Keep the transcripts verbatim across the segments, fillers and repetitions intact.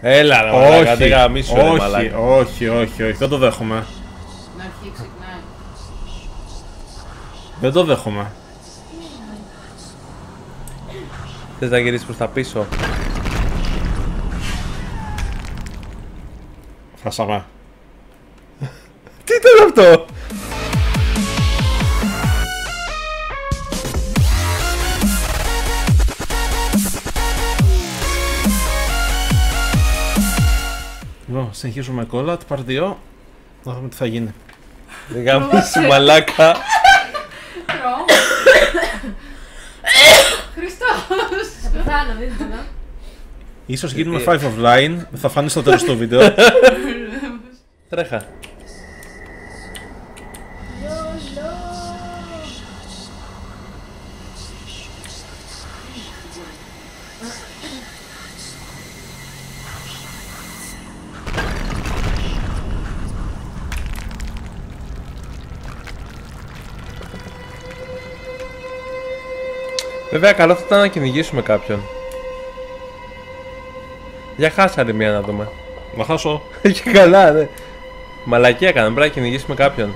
Έλα ρε μαλάκα, δεν γαμίσου ρε μαλάκα. Όχι, όχι, όχι, δεν το δέχομαι. Να αρχίσει ξεκινάει. Δεν το δέχομαι. Θες να γυρίσεις προς τα πίσω? Φράσαμε. Τι ήταν αυτό? Λοιπόν, συνεχίζουμε κόλλα, την παρ' δύο. Να δούμε τι θα γίνει. Δεν γαμίσου μαλάκα. Χριστός! Θα πεθάνω, δεν πεθάνω. Ίσως γίνουμε five offline, θα φανεί στο τέλος του βίντεο. Τρέχα. Βέβαια, καλό θα ήταν να κυνηγήσουμε κάποιον. Για χάσαρη μία να δούμε. Να χάσω. Και καλά, ναι. Μαλακία έκανα, πρέπει να κυνηγήσουμε κάποιον.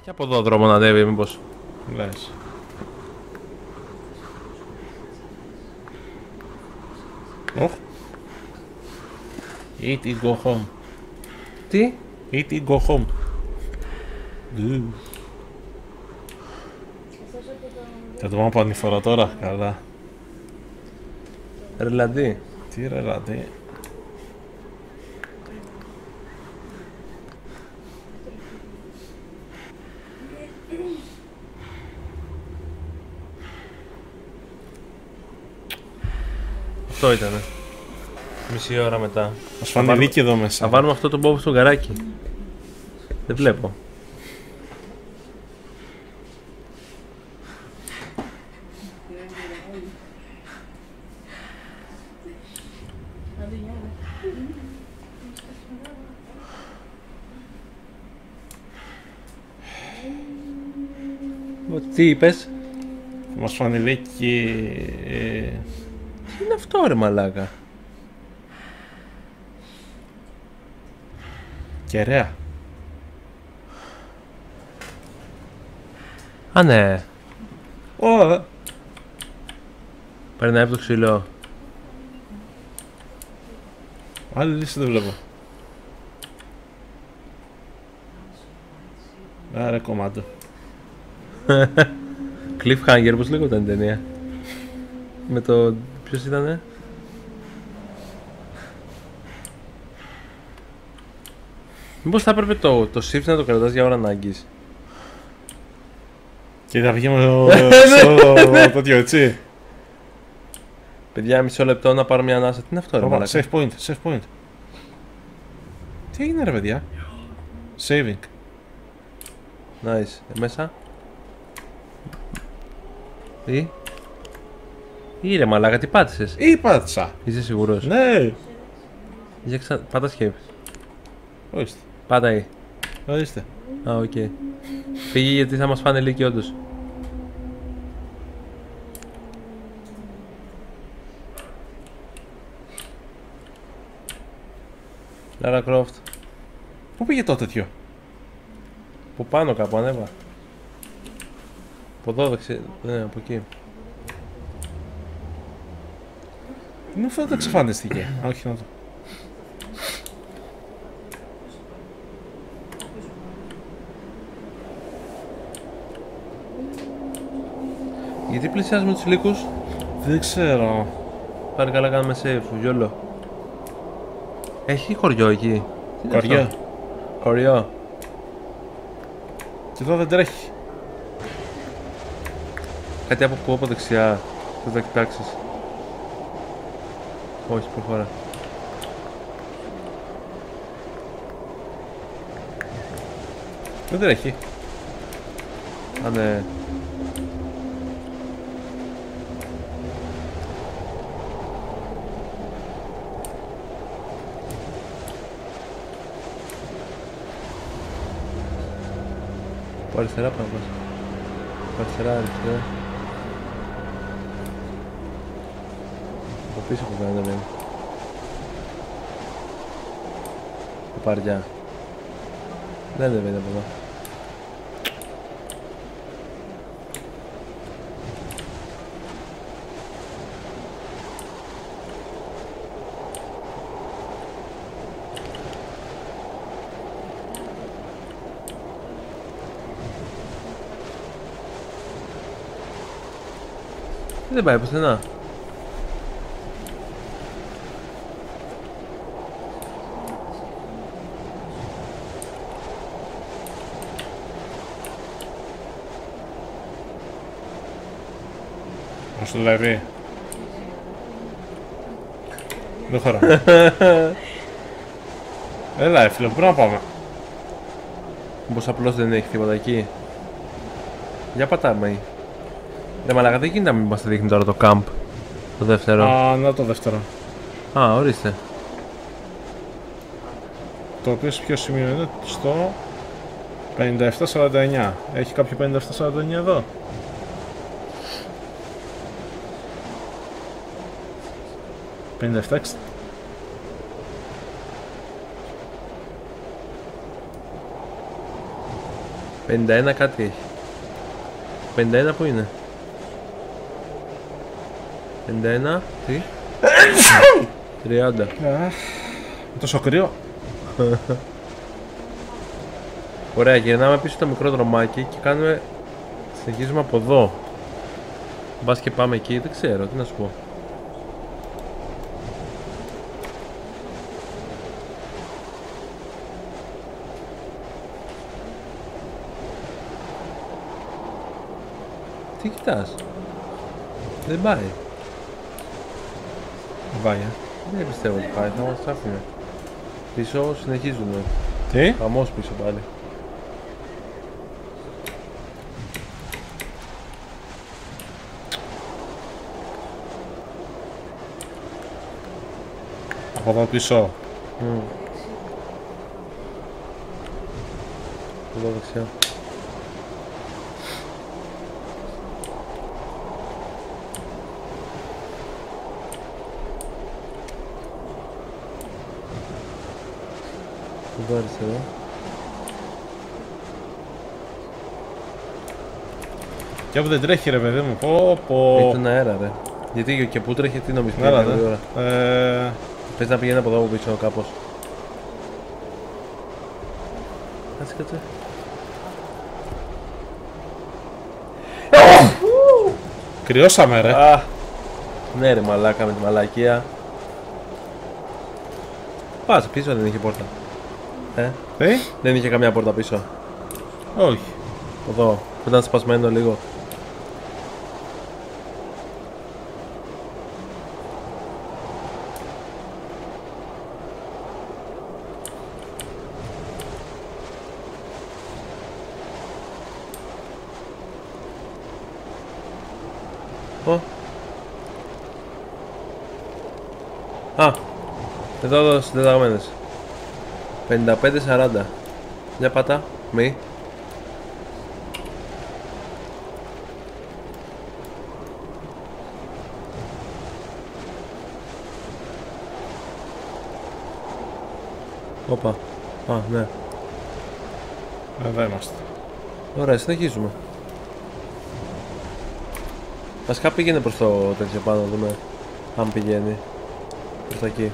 Έχει από εδώ δρόμο να ανέβει, μήπως. Λες. Oh. Eat it, go home. Τι? Eat it, go home. Θα το πάω πάνω φορά τώρα, καλά. Ρελαντί. Τι ρελαντί. Αυτό ήτανε. Μισή ώρα μετά. Ας φάνε νίκη εδώ μέσα. Θα βάλουμε αυτό το μπόμπο στο γκαράκι. Δεν βλέπω. Τι είπες? Μας φανελεί και... Τι είναι αυτό ρε μαλάκα? Κεραία. Α ναι. Ω. Περνάει από το ξυλό. Άλλη λύση δεν βλέπω. Άρα κομμάτι. Cliffhanger, πως λέγονταν η ταινία? Με το... ποιος ήτανε? Μήπως θα έπρεπε το, το shift να το κρατάς για ώρα ανάγκης. Και θα βγούμε στο τέτοιο, έτσι. Παιδιά, μισό λεπτό να πάρω μια ανάσα. Τι είναι αυτό ρε μαλάκα? Save point, save point. Τι έγινε ρε παιδιά? Saving. Nice, μέσα. Ή, ή ρε μαλάκα, τι πάτησες? Ή πάτησα. Είσαι σίγουρος? Ναι. Για ξα... πάτα escape. Ορίστε. Πάτα ή. Ορίστε. Α, οκ. Okay. Φύγει γιατί θα μας φάνε λύκη όντως. Λάρα Κρόφτ. Πού πήγε το τέτοιο? Που πάνω κάπου ανέβα. Από εδώ δεξι... ναι, από εκεί. Είναι αυτό το εξαφανιστήκε. Όχι να το... Γιατί πλησιάζουμε τους λύκους? Δεν ξέρω. Πάρε καλά, κάνουμε safe, γιόλο. Έχει χωριό εκεί. Χωριό. Χωριό. Και εδώ δεν τρέχει. Κάτι από από δεξιά, θα τα κοιτάξεις. Όχι, προχώρα. Δεν τρέχει. Α, ναι. Που αριστερά πάνω. Αριστερά, αριστερά. πίσω που δεν είναι. Τα παριά. Δεν είναι βέβαια από εδώ. Δεν πάει πουθενά. Πώς το δηλαδή. Δεν χωρά. Έλα φίλε, πού να πάμε. Μήπως απλώς δεν έχει τίποτα εκεί. Για πατάμε. Ρε μαλάκα, δεν γίνεται να μην μας δείχνει τώρα το camp. Το δεύτερο. Α, να το δεύτερο. Α, ορίστε. Το οποίο σε ποιο σημείο είναι, στο πενήντα επτά σαράντα εννιά. Έχει κάποιο πενήντα επτά σαράντα εννιά εδώ. πενήντα επτά εξήντα. πενήντα ένα κάτι έχει. πενήντα ένα που είναι. πενήντα ένα, τι, τριάντα. Τόσο κρύο. Ωραία, γυρνάμε πίσω το μικρό δρομάκι και κάνουμε, συνεχίζουμε από εδώ. Μπας και πάμε εκεί, δεν ξέρω, τι να σου πω. Τι κοιτάς, δεν πάει. Πάει, ε. Δεν πιστεύω ότι πάει, θα μας άφηνε. Πίσω συνεχίζουμε. Τι? Χαμός πίσω πάλι. Από εδώ πίσω. Mm. Εδώ δεξιά. Εδώ αριστερά. Και όπου δεν τρέχει ρε παιδί μου, πω πω. Έχει τον αέρα ρε. Γιατί και που τρέχει, τι νομίζεις πέρα την ώρα. Ε... Πες να πηγαίνει από εδώ που πίσω κάπως. Κάτσε, κάτσε. Κρυώσαμε ρε. Α, ναι ρε μαλάκα με τη μαλακία. Πας πίσω, δεν είχε πόρτα. Ε, hey. Δεν είχε καμιά πόρτα πίσω. Όχι. Oh. Εδώ, που ήταν σπασμένο λίγο. Oh. Α, εδώ, εδώ συντεταγμένες. πενήντα πέντε σαράντα. Για πατά, μη. Όπα, α, ναι. Εδώ είμαστε. Ωραία, συνεχίζουμε. Βασικά πήγαινε προς το τέτοιο πάνω, δούμε αν πηγαίνει. Προς τα εκεί.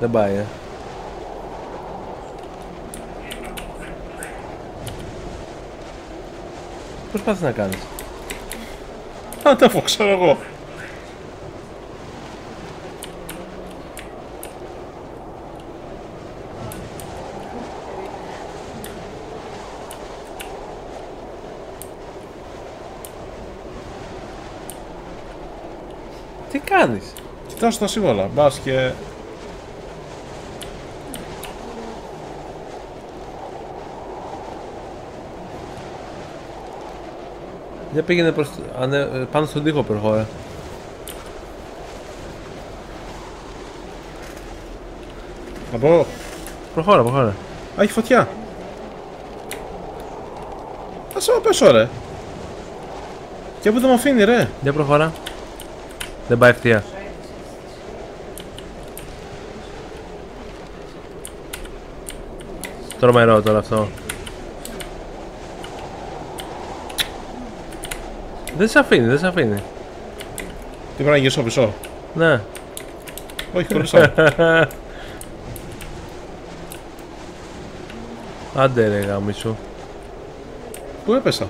Δεν πάει, ε. Πώς πάθεις να κάνεις. Α, τα φωξάρω εγώ. Τι κάνεις. Κοιτάω στα σύμβολα, μπας και... Δεν πήγαινε προς, ανε, πάνω στον τοίχο προχώρα. Από... Προχώρα, προχώρα. Α, έχει φωτιά. Θα σε πέσω ρε. Και που δεν μου αφήνει ρε. Για προχώρα. Δεν πάει ευθεία. Τρομερό τώρα αυτό. Δεν σε αφήνει, δεν σε αφήνει. Τι πρέπει να γυρίσω πίσω? Ναι. Όχι, κουρσάω. Άντε ρε γαμίσου. Πού έπεσα?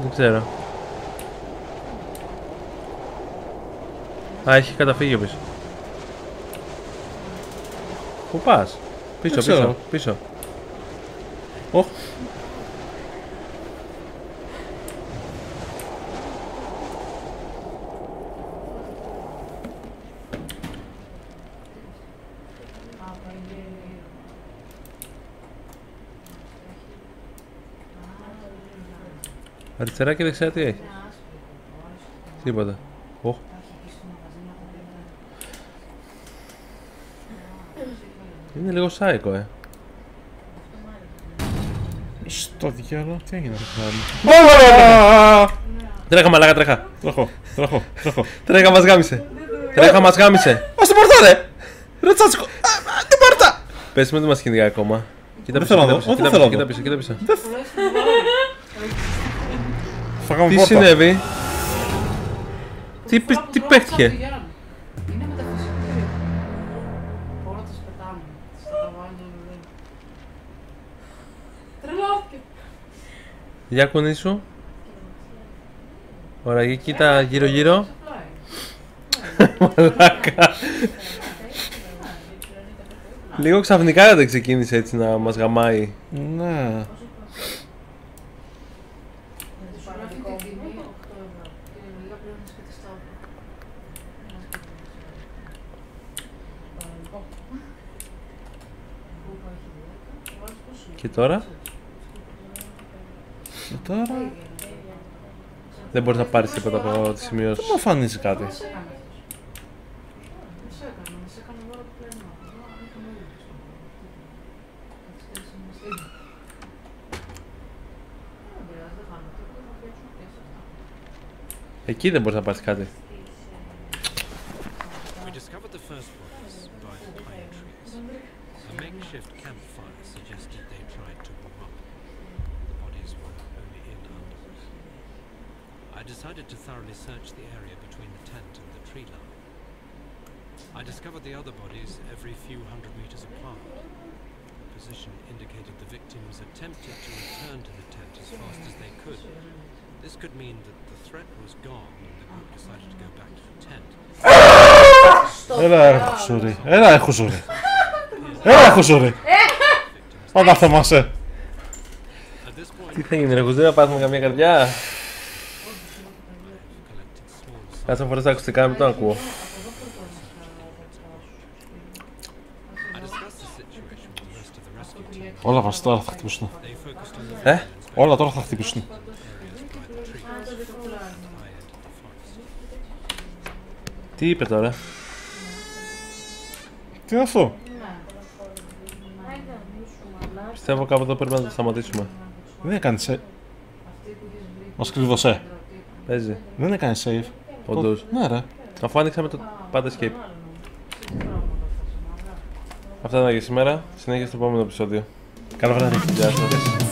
Δεν ξέρω. Α, έχει καταφύγει πίσω. Πού πας? Πίσω, πίσω, πίσω, πίσω. Oh. Αριστερά και δεξιά τι έχει? Τίποτα. Oh. Είναι λίγο σάικο, ε. Στο διάλογο, τι έγινε να τρέχα μαλάκα, τρέχα. Τρέχω, τρέχω, τρέχω. Τρέχα μας γάμισε. Τρέχα μας γάμισε. Ας την πόρτα ρε. Ρε τσάτσικο. Την πόρτα. Πες με, δεν μας κυνηγά ακόμα. Κοίτα πίσω, κοίτα πίσω, κοίτα πίσω. Τι συνέβη? Τι παίχτηκε? Για κουνήσου. Ωραία, για κοίτα γύρω γύρω. Μαλάκα. Λίγο ξαφνικά δεν ξεκίνησε έτσι να μας γαμάει. Ναι. Και τώρα? Τώρα... Δεν μπορείς να πάρεις τίποτα από τις σημειώσεις. Δεν μου φανίζει κάτι. Εκεί δεν μπορείς να πάρεις κάτι. Decided to thoroughly search the area between the tent and the tree line. I discovered the other bodies every few hundred meters apart. The position indicated the victims attempted to return to the tent as fast as they could. This could mean that the threat was gone and the group decided to go back to the tent. Έλα, έχω ζούρι. Έλα, έχω ζούρι. Έλα, έχω ζούρι. Πάντα θαυμάσαι. Τι θα γίνει, ρε κουζέ, να πάθουμε καμία καρδιά. Κάτσε να φοράς τα ακουστικά, μην το ακούω. Όλα μας τώρα θα χτυπήσουν. Ε? Όλα τώρα θα χτυπήσουν. Τι είπε τώρα? Τι είναι αυτό? Πιστεύω κάπου εδώ πρέπει να το σταματήσουμε. Δεν έκανε save. Μας κρύβωσε. Παίζει. Δεν έκανε save. Όντως. Ναι ρε. Αφού άνοιξαμε το πάντα escape. Αυτά ήταν για σήμερα. Συνέχεια στο επόμενο επεισόδιο. Καλό βράδυ. Γεια σας.